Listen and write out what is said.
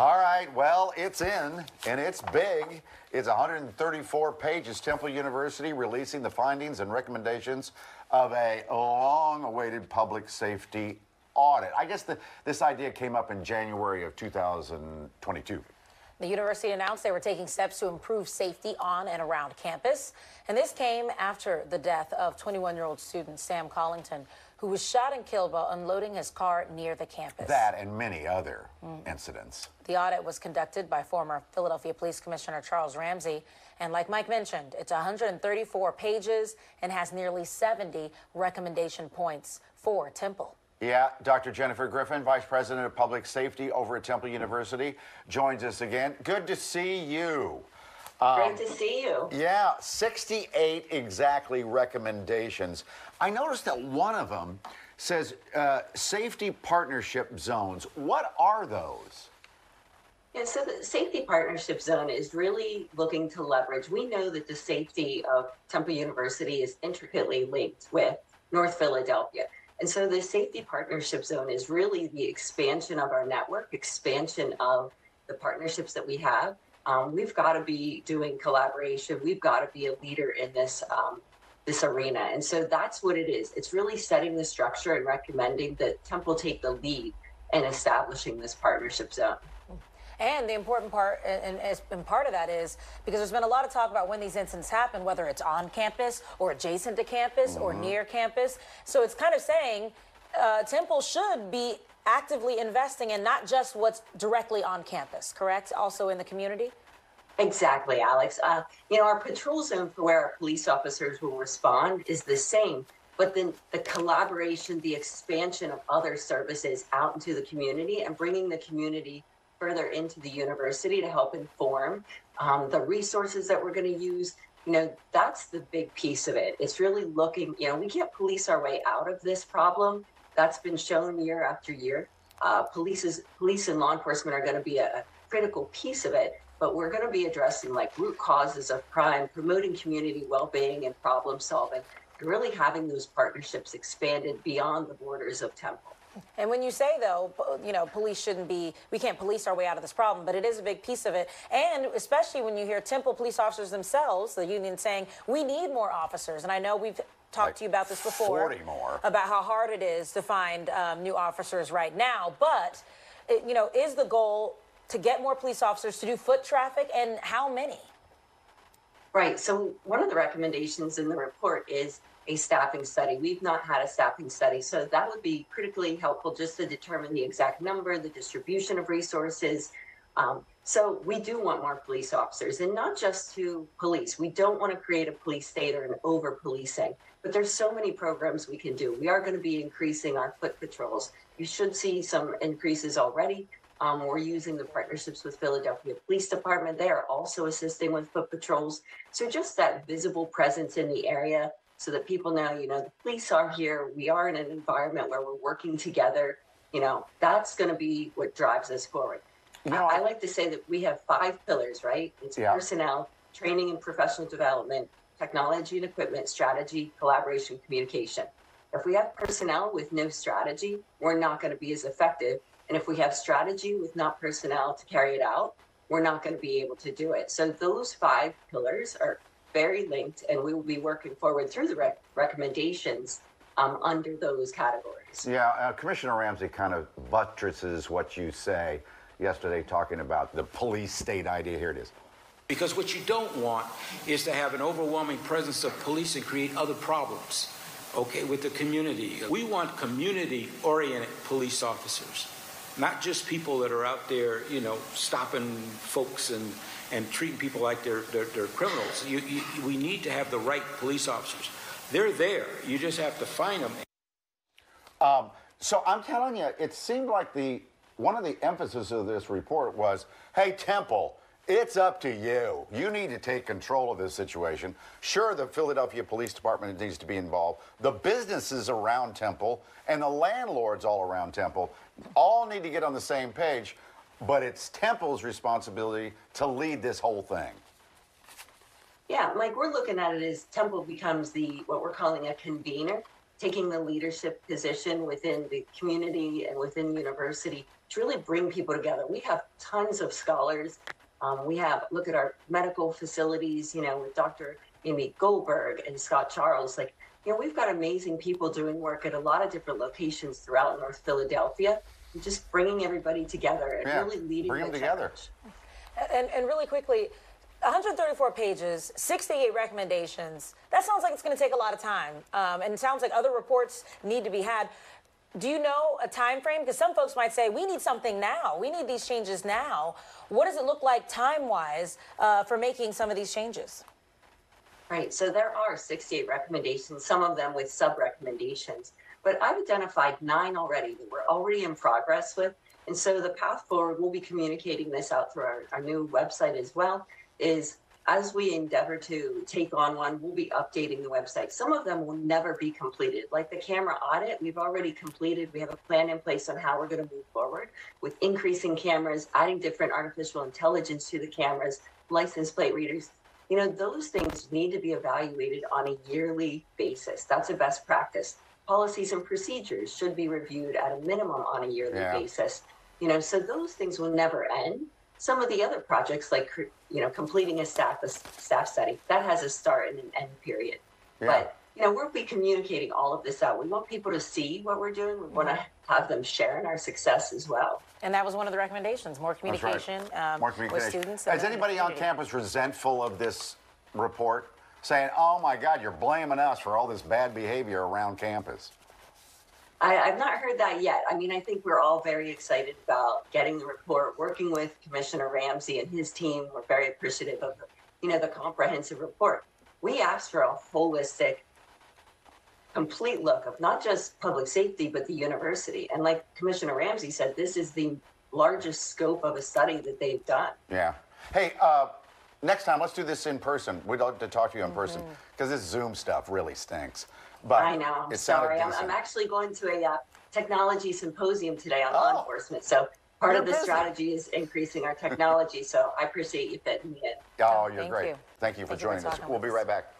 All right, well, it's in, and it's big. It's 134 pages, Temple University releasing the findings and recommendations of a long-awaited public safety audit. I guess this idea came up in January of 2022. The university announced they were taking steps to improve safety on and around campus, and this came after the death of 21-year-old student Sam Collington, who was shot and killed while unloading his car near the campus. That and many other incidents. The audit was conducted by former Philadelphia Police Commissioner Charles Ramsey, and like Mike mentioned, it's 134 pages and has nearly 70 recommendation points for Temple. Yeah, Dr. Jennifer Griffin, Vice President of Public Safety over at Temple University, joins us again. Good to see you. Great to see you. Yeah, 68 exactly recommendations. I noticed that one of them says safety partnership zones. What are those? Yeah, so the safety partnership zone is really looking to leverage. We know that the safety of Temple University is intricately linked with North Philadelphia. And so the safety partnership zone is really the expansion of our network, expansion of the partnerships that we have. We've got to be doing collaboration. We've got to be a leader in this, this arena. And so that's what it is. It's really setting the structure and recommending that Temple take the lead in establishing this partnership zone. And the important part, and part of that is, because there's been a lot of talk about when these incidents happen, whether it's on campus or adjacent to campus or near campus. So it's kind of saying Temple should be actively investing in not just what's directly on campus, correct? Also in the community? Exactly, Alex. You know, our patrol zone for where our police officers will respond is the same, but then the collaboration, the expansion of other services out into the community and bringing the community further into the university to help inform the resources that we're going to use. You know, that's the big piece of it. It's really looking, you know, we can't police our way out of this problem. That's been shown year after year. Police and law enforcement are going to be a critical piece of it, but we're going to be addressing like root causes of crime, promoting community well-being and problem solving, and really having those partnerships expanded beyond the borders of Temple. And when you say, though, you know, police shouldn't be, we can't police our way out of this problem, but it is a big piece of it. And especially when you hear Temple police officers themselves, the union, saying, we need more officers. And I know we've talked to you about this before, 40 more. About how hard it is to find new officers right now. But, you know, is the goal to get more police officers to do foot traffic, and how many? Right. So one of the recommendations in the report is a staffing study. We've not had a staffing study, so that would be critically helpful just to determine the exact number, the distribution of resources. So we do want more police officers, and not just to police. We don't want to create a police state or an over-policing, but there's so many programs we can do. We are going to be increasing our foot patrols. You should see some increases already. We're using the partnerships with Philadelphia Police Department. They are also assisting with foot patrols. So just that visible presence in the area, so that people know, you know, the police are here, we are in an environment where we're working together, you know, that's going to be what drives us forward. You know, I like to say that we have 5 pillars, right? It's personnel, training and professional development, technology and equipment, strategy, collaboration, communication. If we have personnel with no strategy, we're not going to be as effective. And if we have strategy with not personnel to carry it out, we're not going to be able to do it. So those 5 pillars are very linked, and we will be working forward through the recommendations under those categories. Yeah, Commissioner Ramsey kind of buttresses what you say yesterday, talking about the police state idea. Here it is. Because what you don't want is to have an overwhelming presence of police and create other problems, okay, with the community. We want community-oriented police officers, not just people that are out there, you know, stopping folks and treating people like they're criminals. We need to have the right police officers. They're there. You just have to find them. So I'm telling you, it seemed like one of the emphasis of this report was, hey, Temple, it's up to you. You need to take control of this situation. Sure, the Philadelphia Police Department needs to be involved. The businesses around Temple and the landlords all around Temple all need to get on the same page. But it's Temple's responsibility to lead this whole thing. Yeah, Mike, we're looking at it as Temple becomes what we're calling a convener. taking the leadership position within the community and within university to really bring people together. We have tons of scholars. We have, look at our medical facilities, you know, with Dr. Amy Goldberg and Scott Charles. Like, you know, we've got amazing people doing work at a lot of different locations throughout North Philadelphia, and just bringing everybody together and really leading them together. And really quickly, 134 pages, 68 recommendations. That sounds like it's going to take a lot of time, and it sounds like other reports need to be had. Do you know a time frame? Because some folks might say, we need something now. We need these changes now. What does it look like time-wise for making some of these changes? Right, so there are 68 recommendations, some of them with sub-recommendations. But I've identified 9 already that we're already in progress with. And so the path forward, we'll be communicating this out through our new website as well, is as we endeavor to take on one, we'll be updating the website. Some of them will never be completed, like the camera audit. We've already completed. We have a plan in place on how we're going to move forward with increasing cameras, adding different artificial intelligence to the cameras, license plate readers. You know, those things need to be evaluated on a yearly basis. That's a best practice. Policies and procedures should be reviewed at a minimum on a yearly basis. You know, so those things will never end. Some of the other projects, like, you know, completing a staff study, that has a start and an end period. But, you know, we'll be communicating all of this out. We want people to see what we're doing. We want to have them share in our success as well. And that was one of the recommendations, more communication, more communication with students. Is anybody on campus resentful of this report, saying, oh, my God, you're blaming us for all this bad behavior around campus? I've not heard that yet. I mean, I think we're all very excited about getting the report, working with Commissioner Ramsey and his team. We're very appreciative of, you know, the comprehensive report. We asked for a holistic, complete look of not just public safety, but the university. And like Commissioner Ramsey said, this is the largest scope of a study that they've done. Yeah. Hey, next time, let's do this in person. We'd love to talk to you in person, because this Zoom stuff really stinks. But I know. I'm sorry. I'm actually going to a technology symposium today on law enforcement. So part of the strategy is increasing our technology. So I appreciate you fitting me in. Oh, you're great. Thank you for joining us. We'll be right back.